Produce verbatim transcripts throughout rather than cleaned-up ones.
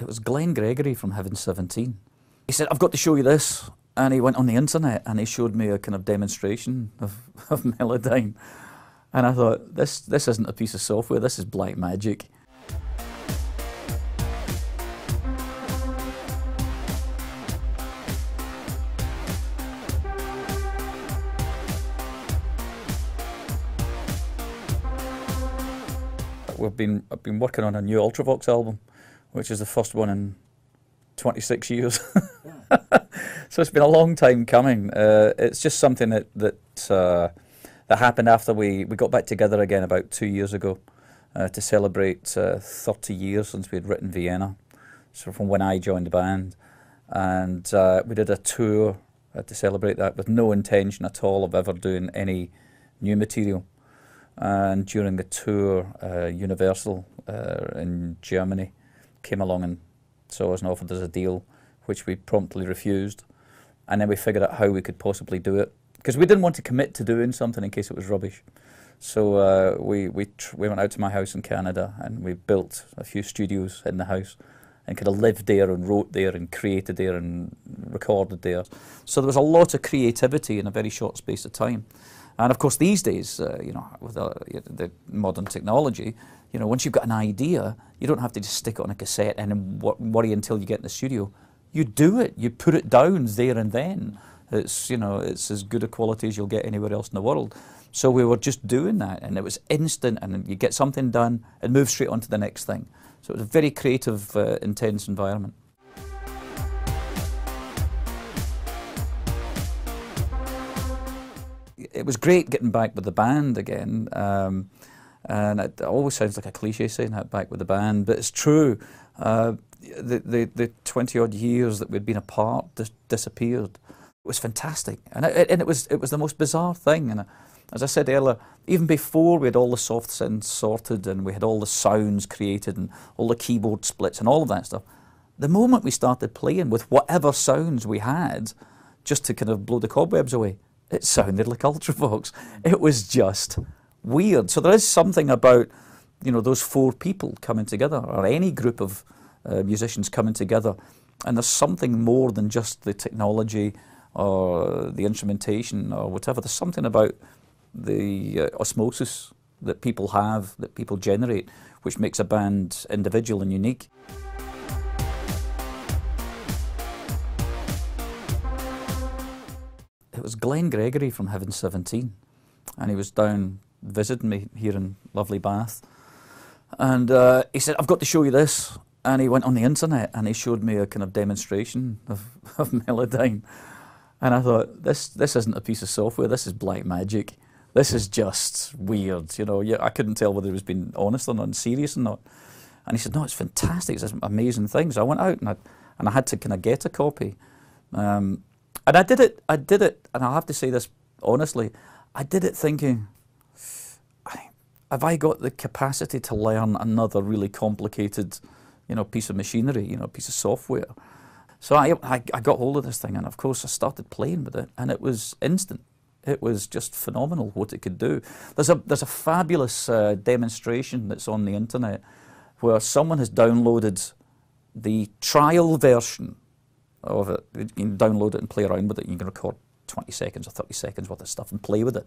it was Glenn Gregory from Heaven seventeen. He said, I've got to show you this. And he went on the internet and he showed me a kind of demonstration of, of Melodyne. And I thought, this, this isn't a piece of software, this is black magic. We've been, I've been working on a new Ultravox album, which is the first one in twenty-six years. So it's been a long time coming. Uh, it's just something that that, uh, that happened after we, we got back together again about two years ago uh, to celebrate uh, thirty years since we had written Vienna, so from when I joined the band. And uh, we did a tour uh, to celebrate that with no intention at all of ever doing any new material. And during the tour, uh, Universal uh, in Germany came along and saw us and offered us a deal, which we promptly refused. And then we figured out how we could possibly do it, because we didn't want to commit to doing something in case it was rubbish. So uh, we, we, tr we went out to my house in Canada and we built a few studios in the house and kind of lived there and wrote there and created there and recorded there. So there was a lot of creativity in a very short space of time. And of course, these days, uh, you know, with uh, the modern technology, you know, once you've got an idea, you don't have to just stick it on a cassette and then wor worry until you get in the studio. You do it. You put it down there and then. It's, you know, it's as good a quality as you'll get anywhere else in the world. So we were just doing that, and it was instant, and you get something done and move straight on to the next thing. So it was a very creative, uh, intense environment. It was great getting back with the band again, um, and it always sounds like a cliche saying that, back with the band, but it's true. Uh, the, the, the twenty odd years that we'd been apart just disappeared. It was fantastic, and it, and it was it was the most bizarre thing. And as I said earlier, even before we had all the soft synths sorted and we had all the sounds created and all the keyboard splits and all of that stuff, the moment we started playing with whatever sounds we had, just to kind of blow the cobwebs away, it sounded like Ultravox. It was just weird. So there is something about, you know, those four people coming together, or any group of uh, musicians coming together, and there's something more than just the technology or the instrumentation or whatever. There's something about the uh, osmosis that people have, that people generate, which makes a band individual and unique. It was Glenn Gregory from Heaven seventeen, and he was down visiting me here in lovely Bath, and uh, he said, I've got to show you this. And he went on the internet and he showed me a kind of demonstration of, of Melodyne, and I thought, this this isn't a piece of software, this is black magic, this is just weird, you know. Yeah, I couldn't tell whether he was being honest or not, serious or not. And he said, no, it's fantastic, it's an amazing thing. So I went out and I, and I had to kind of get a copy. Um, And I did it, I did it, and I'll have to say this honestly, I did it thinking, have I got the capacity to learn another really complicated, you know, piece of machinery, you know, piece of software? So I, I, I got hold of this thing, and of course I started playing with it, and it was instant. It was just phenomenal what it could do. There's a, there's a fabulous uh, demonstration that's on the internet where someone has downloaded the trial version of it. You can download it and play around with it. You can record twenty seconds or thirty seconds worth of stuff and play with it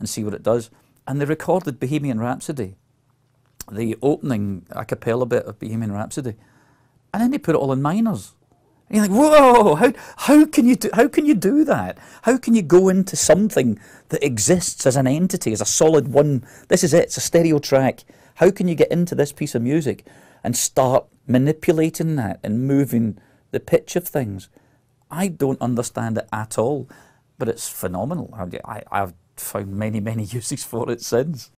and see what it does. And they recorded Bohemian Rhapsody, the opening a cappella bit of Bohemian Rhapsody, and then they put it all in minors. And you're like, whoa, how, how, can you do, how can you do that? How can you go into something that exists as an entity, as a solid one? This is it, it's a stereo track. How can you get into this piece of music and start manipulating that and moving the pitch of things? I don't understand it at all, but it's phenomenal. I, I've found many, many uses for it since.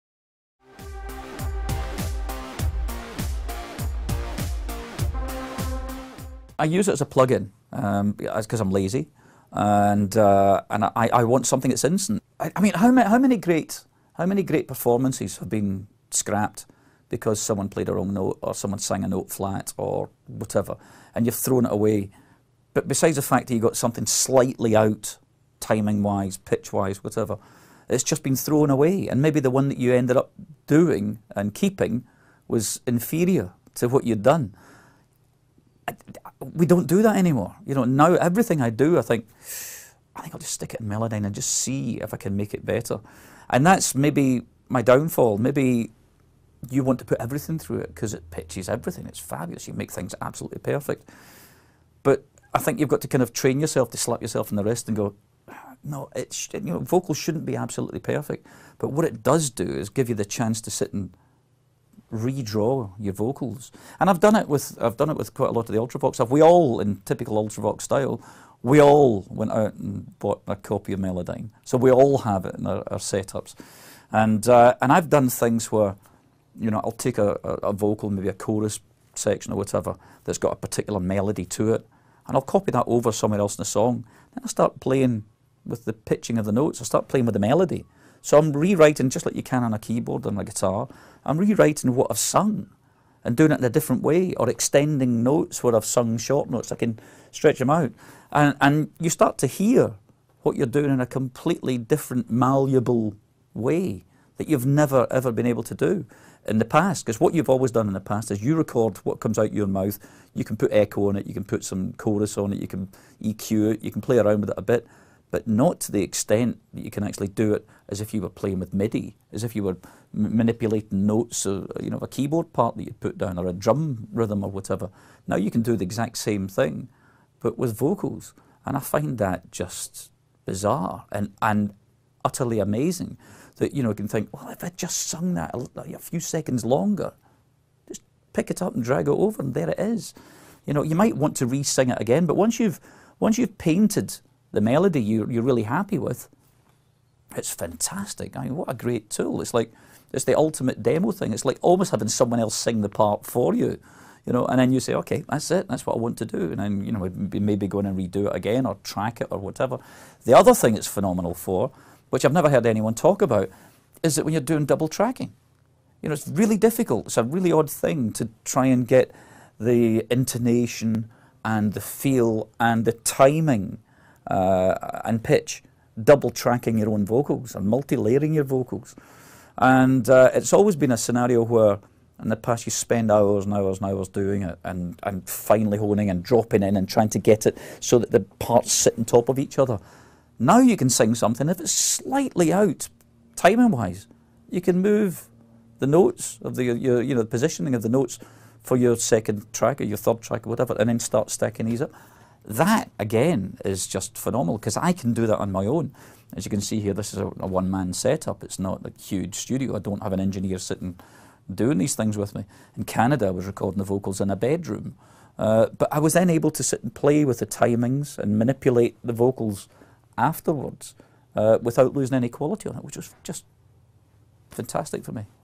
I use it as a plug-in um, because I'm lazy, and uh, and I, I want something that's instant. I, I mean, how many, how many great how many great performances have been scrapped because someone played a wrong note or someone sang a note flat or whatever, and you've thrown it away? But besides the fact that you got something slightly out, timing-wise, pitch-wise, whatever, it's just been thrown away. And maybe the one that you ended up doing and keeping was inferior to what you'd done. we don't do that anymore. You know, now everything I do, I think, I think I'll just stick it in Melodyne and just see if I can make it better. And that's maybe my downfall. Maybe you want to put everything through it because it pitches everything. It's fabulous. You make things absolutely perfect. But I think you've got to kind of train yourself to slap yourself in the wrist and go, no, it's, you know, vocals shouldn't be absolutely perfect. But what it does do is give you the chance to sit and redraw your vocals. And I've done it with, I've done it with quite a lot of the Ultravox stuff. We all, in typical Ultravox style, we all went out and bought a copy of Melodyne. So we all have it in our, our setups. And, uh, and I've done things where, you know, I'll take a, a, a vocal, maybe a chorus section or whatever, that's got a particular melody to it, and I'll copy that over somewhere else in the song. Then I start playing with the pitching of the notes, I start playing with the melody. So I'm rewriting, just like you can on a keyboard and a guitar, I'm rewriting what I've sung and doing it in a different way, or extending notes where I've sung short notes, I can stretch them out. And, and you start to hear what you're doing in a completely different, malleable way that you've never ever been able to do in the past, because what you've always done in the past is you record what comes out your mouth, you can put echo on it, you can put some chorus on it, you can E Q it, you can play around with it a bit, but not to the extent that you can actually do it as if you were playing with MIDI, as if you were m manipulating notes, or, you know, a keyboard part that you put down, or a drum rhythm or whatever. Now you can do the exact same thing, but with vocals. And I find that just bizarre and, and utterly amazing that, you know, you can think, well, if I just sung that a, a few seconds longer, just pick it up and drag it over and there it is. You know, you might want to re-sing it again, but once you've, once you've painted the melody you, you're really happy with, it's fantastic. I mean, what a great tool. It's like, it's the ultimate demo thing. It's like almost having someone else sing the part for you, you know, and then you say, okay, that's it, that's what I want to do. And then, you know, maybe go in and redo it again or track it or whatever. The other thing it's phenomenal for, which I've never heard anyone talk about, is that when you're doing double tracking, you know, it's really difficult. It's a really odd thing to try and get the intonation and the feel and the timing Uh, and pitch, double tracking your own vocals and multi-layering your vocals. And uh, it's always been a scenario where in the past you spend hours and hours and hours doing it and, and finally honing and dropping in and trying to get it so that the parts sit on top of each other. Now you can sing something, if it's slightly out timing wise, you can move the notes of the, your, you know, the positioning of the notes for your second track or your third track or whatever, and then start stacking these up. That, again, is just phenomenal, because I can do that on my own. As you can see here, this is a, a one-man setup. It's not a huge studio. I don't have an engineer sitting doing these things with me. In Canada, I was recording the vocals in a bedroom. Uh, but I was then able to sit and play with the timings and manipulate the vocals afterwards uh, without losing any quality on it, which was just fantastic for me.